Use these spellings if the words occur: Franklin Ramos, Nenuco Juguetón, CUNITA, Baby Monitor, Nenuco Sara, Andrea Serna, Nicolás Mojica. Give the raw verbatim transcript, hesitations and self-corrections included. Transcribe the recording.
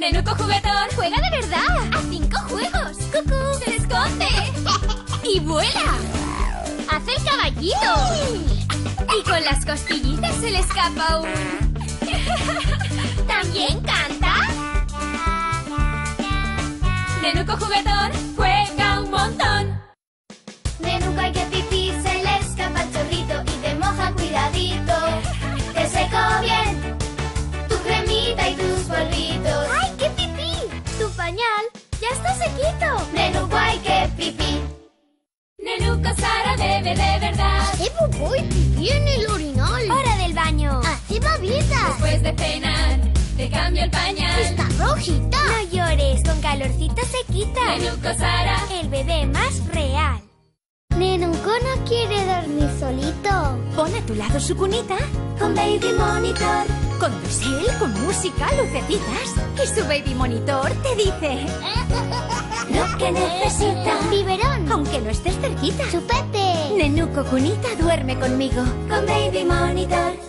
¡Nenuco Juguetón! ¡Juega de verdad! ¡A cinco juegos! ¡Cucú! ¡Se esconde! ¡Y vuela! ¡Hace el caballito! ¡Y con las costillitas se le escapa un... ¿También canta? ¡Nenuco Juguetón! ¡Juega un montón! Nenuco hay que pipí, se le escapa el chorrito y te moja cuidadito. Te secó bien tu cremita y tus polvitos. ¡Ay, qué pipí! Tu pañal ya está sequito. Nenuco hay que pipí. Nenuco Sara bebe de verdad. Hace popó y pipí en el orinal. Hora del baño. Hace babitas. Después de cenar te cambio el pañal. Está rojita. No llores, con calorcito se quita. Nenuco Sara, el bebé más real. Nenuco no quiere dormir solito. Pon a tu lado su cunita con Baby Monitor. Conduce él con música, lucecitas, y su Baby Monitor te dice lo que necesita. Biberón, aunque no estés cerquita. Su Pepe. Nenuco cunita, duerme conmigo con Baby Monitor.